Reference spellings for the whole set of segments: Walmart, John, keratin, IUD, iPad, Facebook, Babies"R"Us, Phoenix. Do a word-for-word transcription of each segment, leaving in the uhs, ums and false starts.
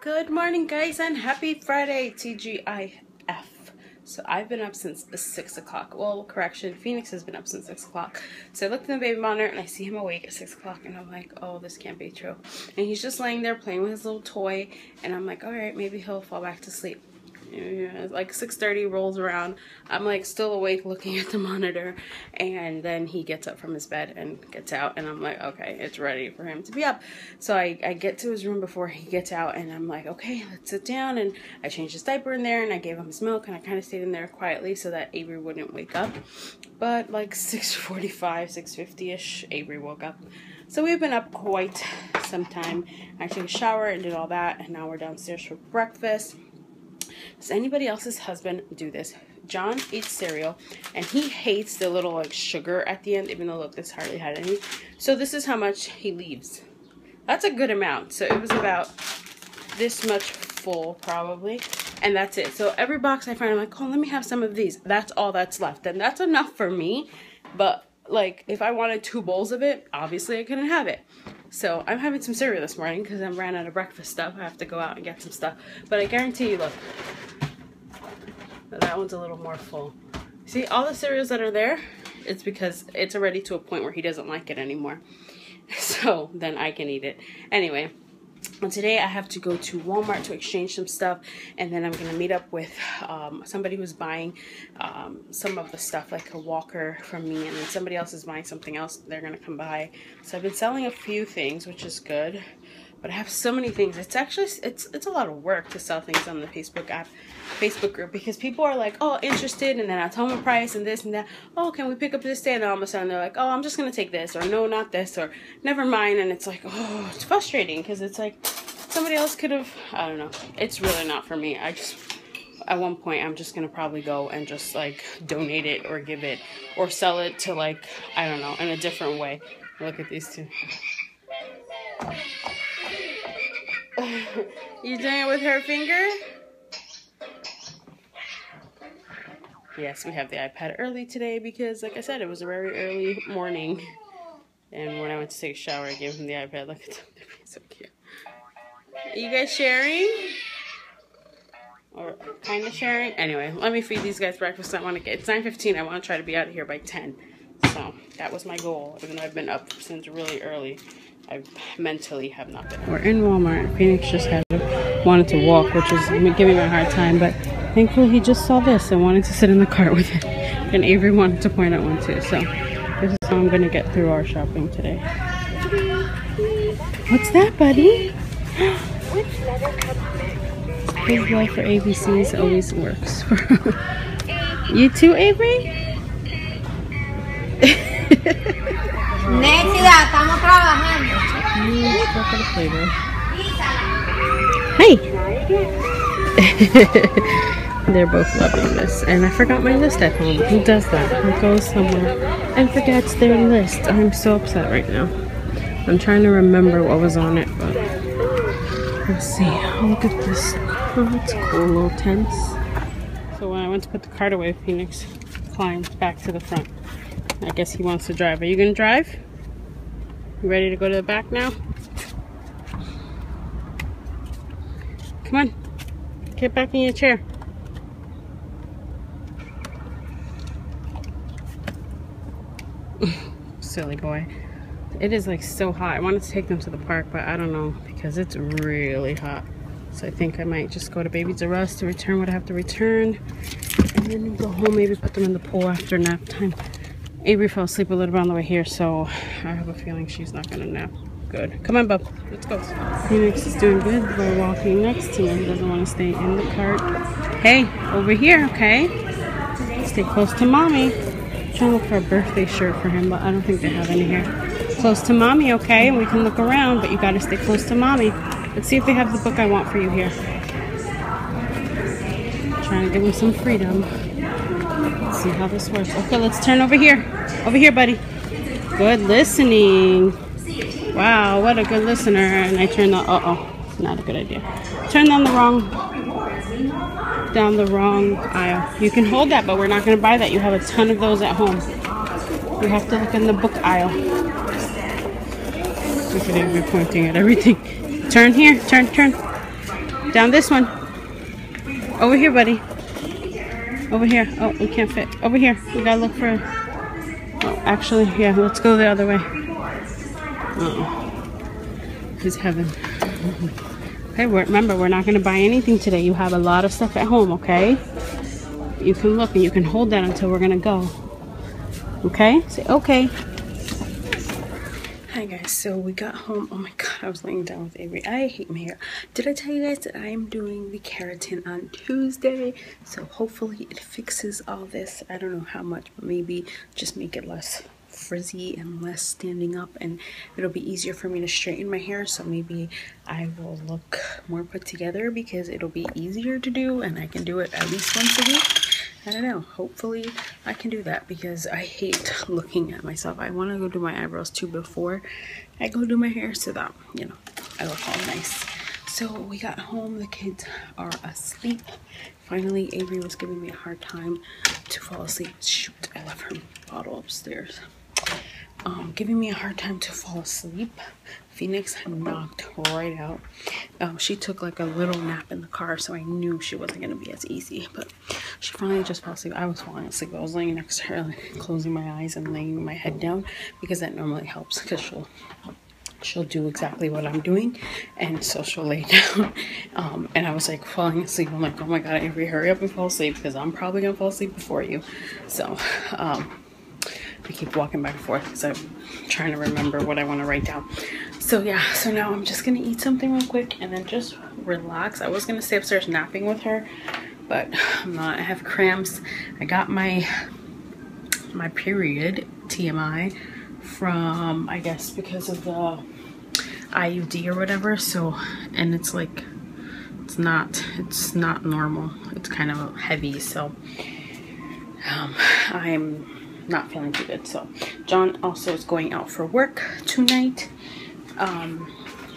Good morning, guys, and happy Friday, T G I F. So I've been up since six o'clock. Well, correction, Phoenix has been up since six o'clock. So I looked in the baby monitor and I see him awake at six o'clock and I'm like, oh, this can't be true. And he's just laying there playing with his little toy and I'm like, all right, maybe he'll fall back to sleep. It's like six thirty rolls around. I'm like still awake looking at the monitor, and then he gets up from his bed and gets out and I'm like, okay, it's ready for him to be up. So I, I get to his room before he gets out and I'm like, okay, let's sit down, and I changed his diaper in there and I gave him his milk and I kind of stayed in there quietly so that Avery wouldn't wake up. But like six forty-five, six fifty-ish, Avery woke up. So we've been up quite some time. I took a shower and did all that, and now we're downstairs for breakfast. Does anybody else's husband do this? John eats cereal, and he hates the little, like, sugar at the end, even though, look, this hardly had any. So this is how much he leaves. That's a good amount. So it was about this much full, probably, and that's it. So every box I find, I'm like, oh, let me have some of these. That's all that's left, and that's enough for me, but, like, if I wanted two bowls of it, obviously I couldn't have it. So I'm having some cereal this morning because I ran out of breakfast stuff. I have to go out and get some stuff. But I guarantee you, look, that one's a little more full. See, all the cereals that are there, it's because it's already to a point where he doesn't like it anymore. So then I can eat it. Anyway, well, today I have to go to Walmart to exchange some stuff, and then I'm going to meet up with um, somebody who's buying um, some of the stuff, like a walker from me, and then somebody else is buying something else. They're going to come by. So I've been selling a few things, which is good, but I have so many things. It's actually, it's it's a lot of work to sell things on the Facebook app, Facebook group, because people are like, oh, interested, and then I tell them a price and this and that. Oh, can we pick up this day? And all of a sudden they're like, oh, I'm just going to take this, or no, not this, or never mind. And it's like, oh, it's frustrating because it's like somebody else could have, I don't know. It's really not for me. I just, at one point, I'm just going to probably go and just like donate it or give it or sell it to, like, I don't know, in a different way. Look at these two. You doing it with her finger? Yes, we have the iPad early today because, like I said, it was a very early morning. And when I went to take a shower, I gave him the iPad. Look at them, they're being so cute. Are you guys sharing? Or kind of sharing? Anyway, let me feed these guys breakfast. I want to get, it's nine fifteen. I want to try to be out of here by ten. So that was my goal, even though I've been up since really early. I mentally have not been. We're in Walmart. Phoenix just had wanted to walk, which is giving me a hard time, but thankfully he just saw this and wanted to sit in the cart with it. And Avery wanted to point at one too. So this is how I'm gonna get through our shopping today. What's that, buddy? His love for A B Cs always works. You too, Avery? Nexida, estamos trabajando. Hey! They're both loving this. And I forgot my list at home. Who does that? Who goes somewhere and forgets their list? I'm so upset right now. I'm trying to remember what was on it, but let's see. Oh, look at this. Oh, it's cool. Little tents. So when I went to put the cart away, Phoenix climbed back to the front. I guess he wants to drive. Are you going to drive? You ready to go to the back now? Come on. Get back in your chair. Silly boy. It is like so hot. I wanted to take them to the park, but I don't know because it's really hot. So I think I might just go to Babies"R"Us to return what I have to return. And then go home, maybe put them in the pool after nap time. Avery fell asleep a little bit on the way here, so I have a feeling she's not gonna nap good. Come on, bub, let's go. Phoenix is doing good. We're walking next to him. He doesn't want to stay in the cart. Hey, over here, okay? Stay close to mommy. I'm trying to look for a birthday shirt for him, but I don't think they have any here. Close to mommy, okay? We can look around, but you gotta stay close to mommy. Let's see if they have the book I want for you here. I'm trying to give him some freedom. Let's see how this works. Okay, let's turn over here. Over here, buddy. Good listening. Wow, what a good listener. And I turned the, uh-oh, not a good idea. Turn down the wrong, down the wrong aisle. You can hold that, but we're not going to buy that. You have a ton of those at home. You have to look in the book aisle. Look at it, we're pointing at everything. Turn here, turn, turn. Down this one. Over here, buddy. Over here. Oh, we can't fit. Over here. We gotta look for... Oh, actually, yeah, let's go the other way. Uh-oh. It's heaven. Okay, remember, we're not gonna buy anything today. You have a lot of stuff at home, okay? You can look and you can hold that until we're gonna go. Okay? Say, okay. Hi guys, so we got home. Oh my god, I was laying down with Avery. I hate my hair. Did I tell you guys that I am doing the keratin on Tuesday? So hopefully it fixes all this. I don't know how much, but maybe just make it less frizzy and less standing up, and it'll be easier for me to straighten my hair, so maybe I will look more put together because it'll be easier to do and I can do it at least once a week. I don't know, hopefully I can do that because I hate looking at myself. I want to go do my eyebrows too before I go do my hair so that, you know, I look all nice. So we got home, the kids are asleep. Finally, Avery was giving me a hard time to fall asleep. Shoot, I left her bottle upstairs. Um, giving me a hard time to fall asleep. Phoenix knocked right out. Um, she took like a little nap in the car, so I knew she wasn't going to be as easy, but she finally just fell asleep. I was falling asleep. I was laying next to her, like, closing my eyes and laying my head down because that normally helps because she'll, she'll do exactly what I'm doing, and so she'll lay down. Um, and I was like falling asleep. I'm like, oh my god, Avery, hurry up and fall asleep because I'm probably going to fall asleep before you. So, um... I keep walking back and forth because I'm trying to remember what I want to write down. So yeah, so now I'm just going to eat something real quick and then just relax. I was going to stay upstairs napping with her, but I'm not. I have cramps. I got my my period, T M I, from, I guess, because of the I U D or whatever. So, and it's like, it's not, it's not normal. It's kind of heavy, so um, I'm... not feeling too good. So John also is going out for work tonight. Um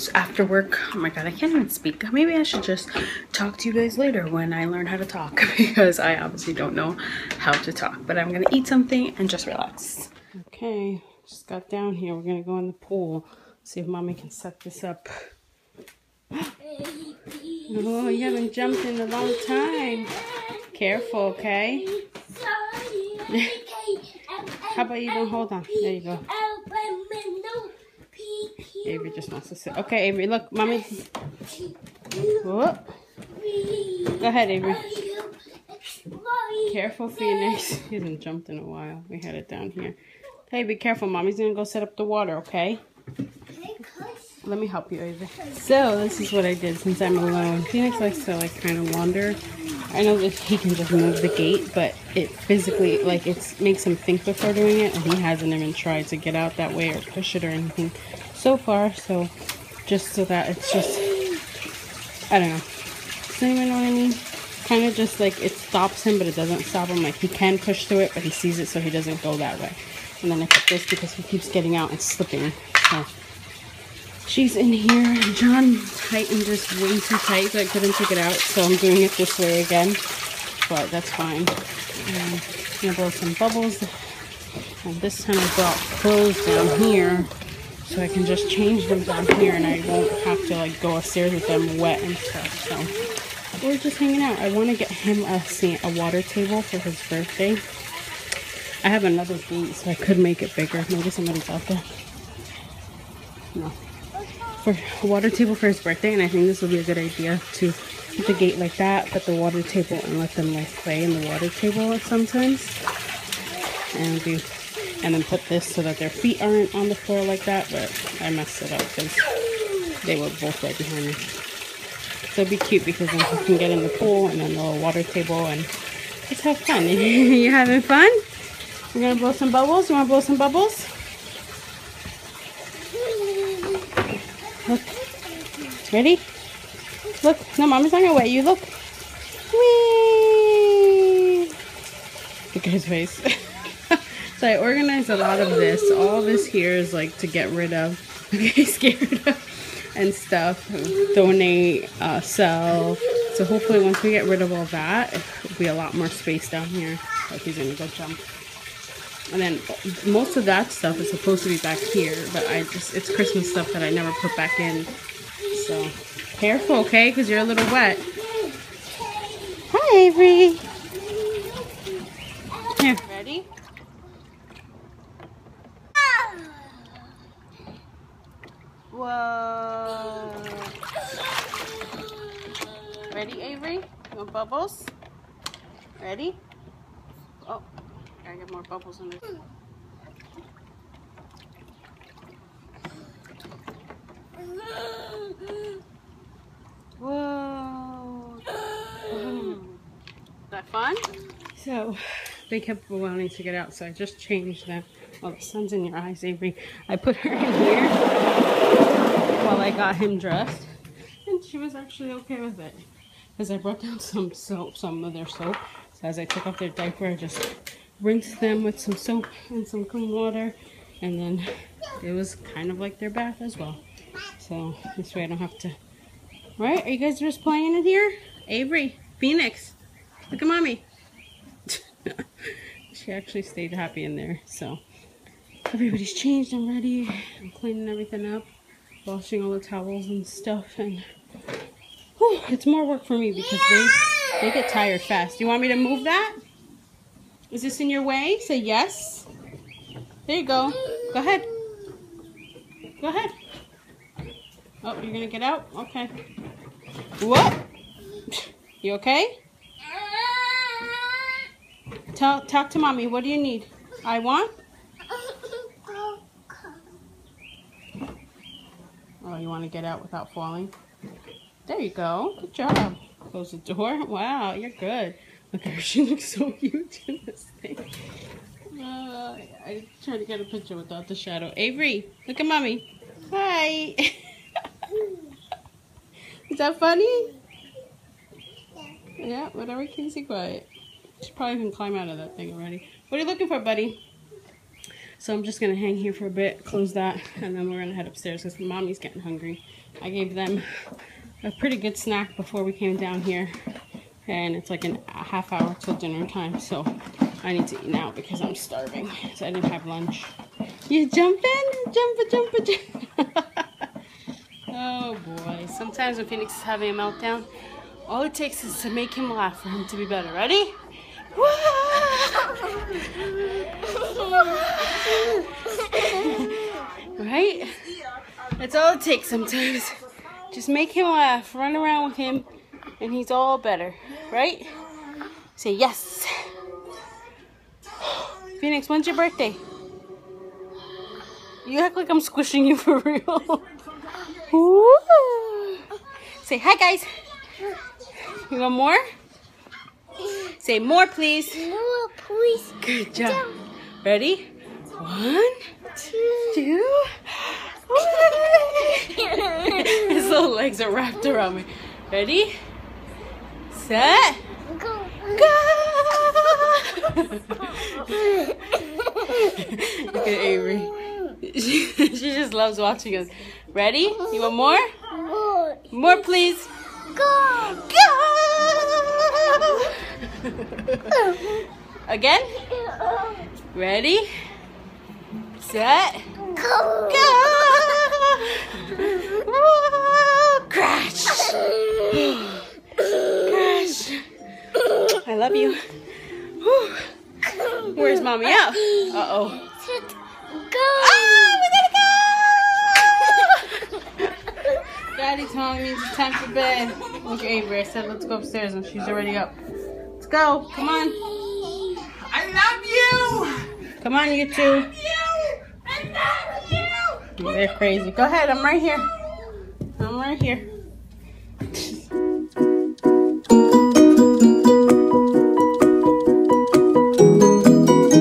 so after work, oh my god, I can't even speak. Maybe I should just talk to you guys later when I learn how to talk, because I obviously don't know how to talk. But I'm gonna eat something and just relax. Okay, just got down here. We're gonna go in the pool, see if mommy can set this up. Oh, you haven't jumped in a long time. Careful, okay? How about you don't hold on? There you go. Avery just wants to sit. Okay, Avery, look, mommy. Whoa. Go ahead, Avery. Careful, Phoenix. He hasn't jumped in a while. We had it down here. Hey, be careful. Mommy's gonna go set up the water, okay? Let me help you, Avery. So this is what I did since I'm alone. Phoenix likes to like kind of wander. I know that he can just move the gate, but it physically, like, it makes him think before doing it, and he hasn't even tried to get out that way or push it or anything so far, so just so that it's just, I don't know. Does anyone know what I mean? Kind of just, like, it stops him, but it doesn't stop him. Like, he can push through it, but he sees it, so he doesn't go that way. And then I put this because he keeps getting out and slipping. So she's in here, and John tightened this way too tight so I couldn't take it out, so I'm doing it this way again, but that's fine. And I'm gonna blow some bubbles, and this time I brought clothes down here so I can just change them down here and I won't have to like go upstairs with them wet and stuff. So we're just hanging out. I want to get him a, a water table for his birthday. I have another date, so I could make it bigger. Maybe somebody's out there. No. For a water table for his birthday, and I think this would be a good idea to put the gate like that, put the water table, and let them like play in the water table sometimes, and do, and then put this so that their feet aren't on the floor like that. But I messed it up because they were both right behind me, so it'd be cute because then you can get in the pool and then the water table and just have fun. You having fun? We're gonna blow some bubbles. You want to blow some bubbles? Look. Ready? Look. No, mommy's not gonna wet you. Look. Whee! Look at his face. So I organized a lot of this. All this here is like to get rid of. Okay, scared of and stuff. Donate, uh, sell. So hopefully once we get rid of all that, it'll be a lot more space down here. Like he's gonna go jump. And then most of that stuff is supposed to be back here, but I just, it's Christmas stuff that I never put back in. So careful, okay? Because you're a little wet. Hi, Avery. Here. Ready? Whoa. Ready, Avery? You want bubbles? Ready? Oh, gotta get more bubbles in there. Whoa. Is that fun? So, they kept wanting to get out, so I just changed them. Oh, the sun's in your eyes, Avery. I put her in here while I got him dressed, and she was actually okay with it. Because I brought down some soap, some of their soap. So as I took off their diaper, I just rinsed them with some soap and some clean water. And then it was kind of like their bath as well. So this way I don't have to... Right? Are you guys just playing in here? Avery, Phoenix, look at mommy. She actually stayed happy in there. So everybody's changed and ready. I'm cleaning everything up, washing all the towels and stuff. And... It's more work for me because they, they get tired fast. You want me to move that? Is this in your way? Say yes. There you go. Go ahead. Go ahead. Oh, you're gonna get out? Okay. What? You okay? Tell, talk to mommy. What do you need? I want? Oh, you want to get out without falling? There you go. Good job. Close the door. Wow, you're good. Look at her. She looks so huge in this thing. Uh, I tried to get a picture without the shadow. Avery, look at mommy. Hi. Is that funny? Yeah. Yeah, whatever keeps you quiet. She probably can climb out of that thing already. What are you looking for, buddy? So I'm just going to hang here for a bit, close that, and then we're going to head upstairs because mommy's getting hungry. I gave them a pretty good snack before we came down here, and it's like an, a half hour till dinner time, so I need to eat now because I'm starving, so I didn't have lunch. You jumping? Jumpa, jumpa, jump. Oh boy, sometimes when Phoenix is having a meltdown, all it takes is to make him laugh for him to be better. Ready? Right? That's all it takes sometimes. Just make him laugh, run around with him, and he's all better, right? Say yes. Phoenix, when's your birthday? You act like I'm squishing you for real. Ooh. Say hi, guys. You want more? Say more, please. More, please. Good job. Ready? One, two, two. His little legs are wrapped around me. Ready? Set? Go! Go! Look at Avery. She, she just loves watching us. Ready? You want more? More, more please. Go! Go! Again? Ready? Set? Go! Go! Crash! Crash! I love you. Where's mommy out? Uh-oh. Go! Ah, we gotta go! Daddy's home means it's time for bed. Look at Avery. I said let's go upstairs and she's already up. Let's go. Come on. I love you! Come on, you two. They're crazy. Go ahead. I'm right here. I'm right here.